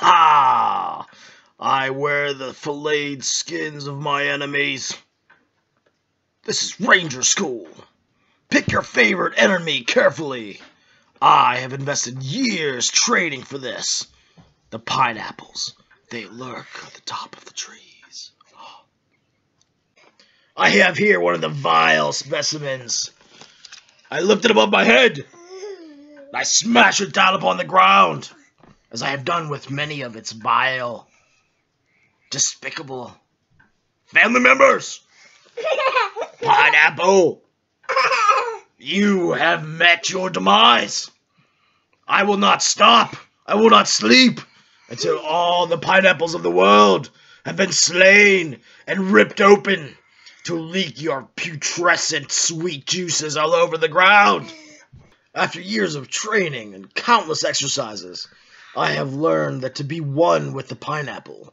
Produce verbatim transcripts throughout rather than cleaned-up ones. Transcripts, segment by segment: Ha! I wear the filleted skins of my enemies. This is Ranger School. Pick your favorite enemy carefully. I have invested years training for this. The pineapples, they lurk at the top of the trees. Oh. I have here one of the vile specimens. I lift it above my head. I smash it down upon the ground, as I have done with many of its vile, despicable family members. Pineapple, you have met your demise. I will not stop, I will not sleep, until all the pineapples of the world have been slain and ripped open to leak your putrescent sweet juices all over the ground. After years of training and countless exercises, I have learned that to be one with the pineapple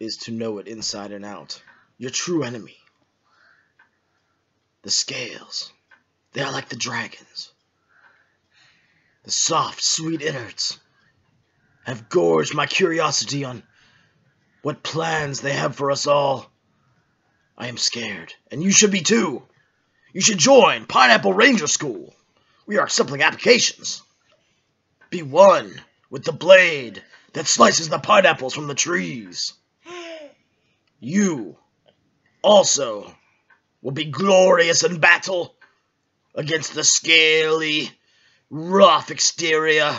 is to know it inside and out. Your true enemy. The scales. They are like the dragons. The soft, sweet innards have gorged my curiosity on what plans they have for us all. I am scared, and you should be too. You should join Pineapple Ranger School. We are accepting applications. Be one with the blade that slices the pineapples from the trees. You also will be glorious in battle against the scaly, rough exterior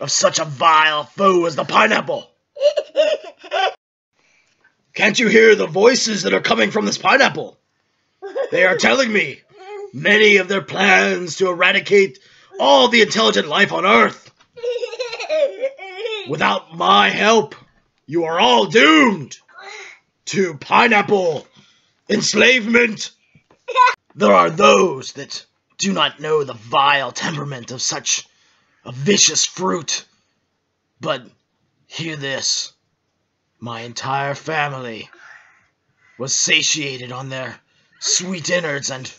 of such a vile foe as the pineapple. Can't you hear the voices that are coming from this pineapple? They are telling me many of their plans to eradicate all the intelligent life on Earth. Without my help, you are all doomed to pineapple enslavement. There are those that do not know the vile temperament of such a vicious fruit. But hear this. My entire family was satiated on their sweet innards, and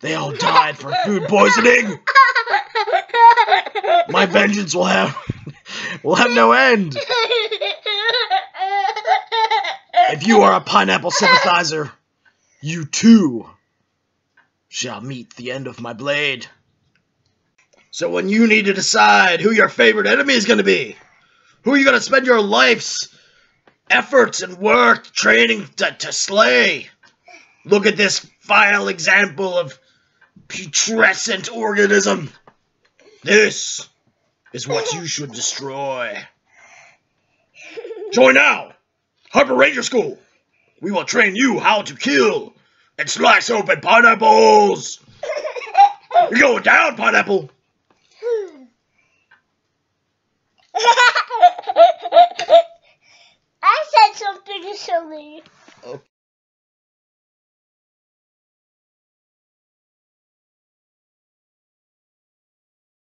they all died from food poisoning. My vengeance will have will have no end. If you are a pineapple sympathizer, you too shall meet the end of my blade. So when you need to decide who your favorite enemy is going to be, who are you going to spend your life's efforts and work training to, to slay, look at this vile example of putrescent organism. This is what you should destroy. Join now! Harbor Ranger School! We will train you how to kill and slice open pineapples! You're going down, pineapple! I said something silly.